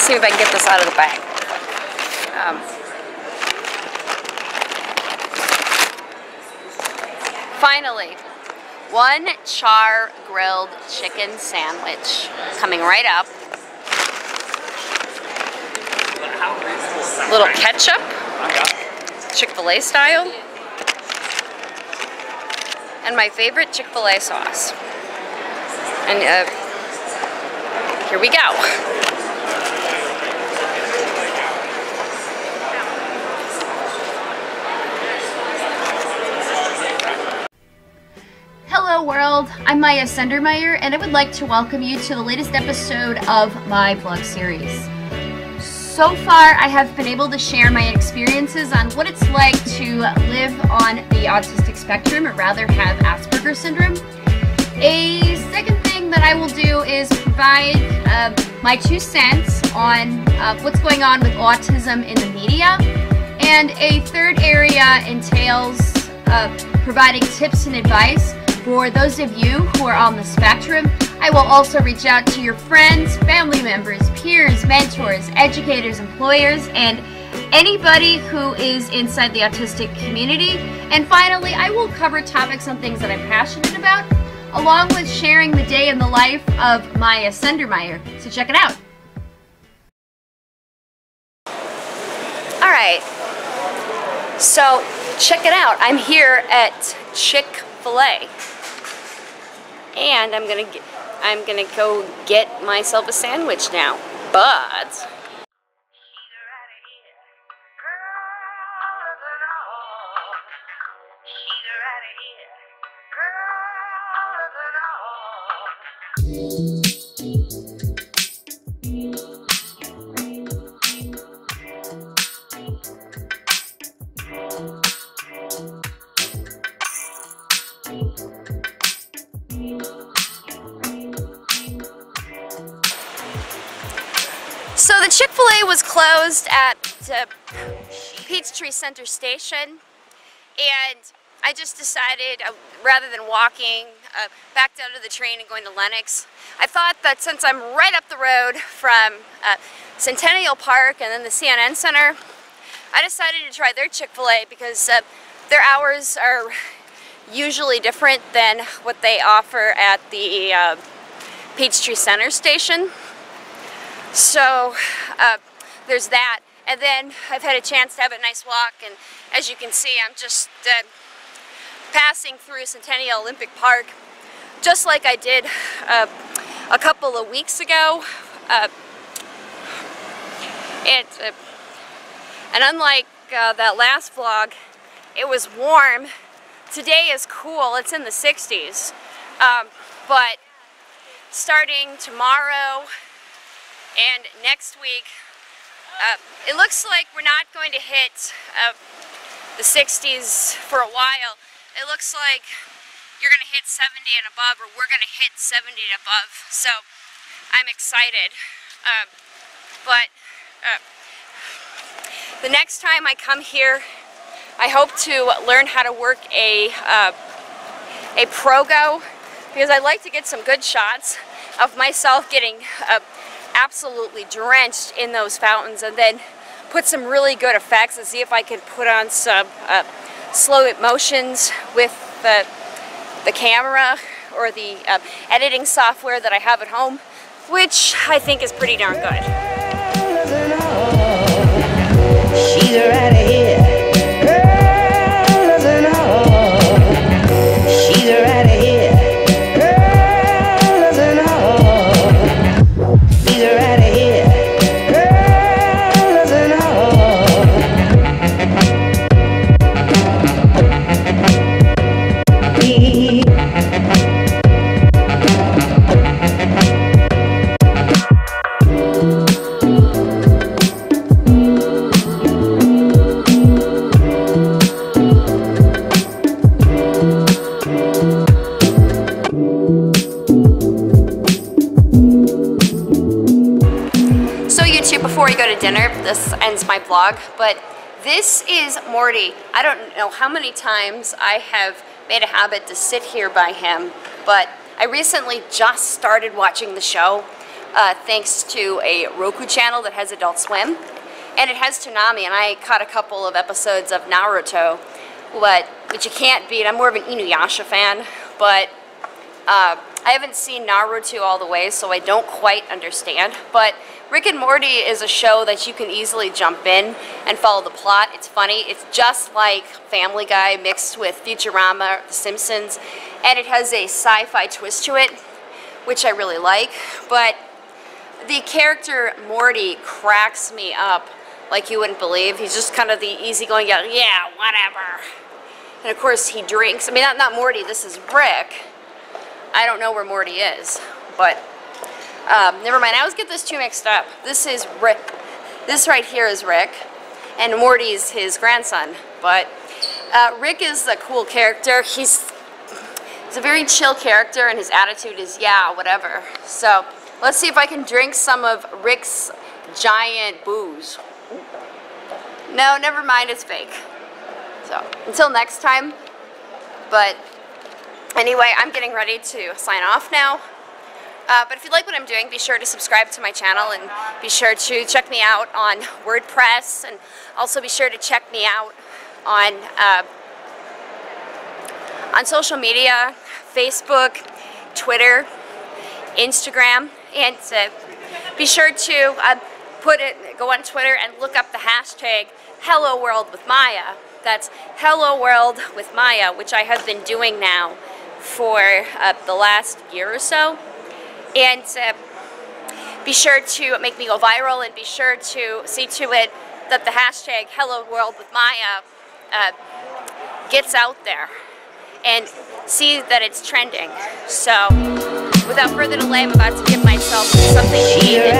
Let's see if I can get this out of the bag. Finally, one char grilled chicken sandwich coming right up. Little ketchup, Chick-fil-A style, and my favorite Chick-fil-A sauce. And here we go. Hello world, I'm Miyah Sundermeyer and I would like to welcome you to the latest episode of my vlog series. So far, I have been able to share my experiences on what it's like to live on the autistic spectrum, or rather have Asperger's Syndrome. A second thing that I will do is provide my 2 cents on what's going on with autism in the media. And a third area entails providing tips and advice for those of you who are on the spectrum. I will also reach out to your friends, family members, peers, mentors, educators, employers, and anybody who is inside the autistic community. And finally, I will cover topics on things that I'm passionate about, along with sharing the day in the life of Miyah Sundermeyer. So check it out. All right, so check it out. I'm here at Chick-fil-A, and I'm gonna go get myself a sandwich now, but so the Chick-fil-A was closed at Peachtree Center Station, and I just decided, rather than walking back down to the train and going to Lenox, I thought that since I'm right up the road from Centennial Park and then the CNN Center, I decided to try their Chick-fil-A because their hours are usually different than what they offer at the Peachtree Center Station. So there's that. And then I've had a chance to have a nice walk, and as you can see, I'm just passing through Centennial Olympic Park, just like I did a couple of weeks ago. And unlike that last vlog, it was warm. Today is cool, it's in the 60s. But starting tomorrow and next week, it looks like we're not going to hit the 60s for a while. It looks like you're going to hit 70 and above, or we're going to hit 70 and above, so I'm excited. But the next time I come here, I hope to learn how to work a Pro-Go, because I like to get some good shots of myself getting absolutely drenched in those fountains, and then put some really good effects and see if I can put on some slow motions with the camera or the editing software that I have at home, which I think is pretty darn good. She's right here. This ends my vlog, but this is Morty. I don't know how many times I have made a habit to sit here by him, but I recently just started watching the show. thanks to a Roku channel that has Adult Swim. And it has Toonami, and I caught a couple of episodes of Naruto, which you can't beat. I'm more of an Inuyasha fan, but I haven't seen Naruto all the way, so I don't quite understand. But Rick and Morty is a show that you can easily jump in and follow the plot. It's funny. It's just like Family Guy mixed with Futurama, The Simpsons, and it has a sci-fi twist to it, which I really like. But the character Morty cracks me up like you wouldn't believe. He's just kind of the easygoing guy, yeah, whatever. And of course he drinks. I mean, not Morty, this is Rick. I don't know where Morty is, but never mind. I always get those two mixed up. This is Rick. This right here is Rick, and Morty's his grandson. But Rick is a cool character. He's a very chill character, and his attitude is, yeah, whatever. So let's see if I can drink some of Rick's giant booze. No, never mind, it's fake. So until next time, but anyway, I'm getting ready to sign off now. But if you like what I'm doing, be sure to subscribe to my channel and be sure to check me out on WordPress, and also be sure to check me out on social media, Facebook, Twitter, Instagram, and be sure to go on Twitter and look up the hashtag Hello World with Miyah. That's Hello World with Miyah, which I have been doing now for the last year or so. And be sure to make me go viral, and be sure to see to it that the hashtag Hello World with Miyah gets out there and see that it's trending. So without further delay, I'm about to give myself something to eat.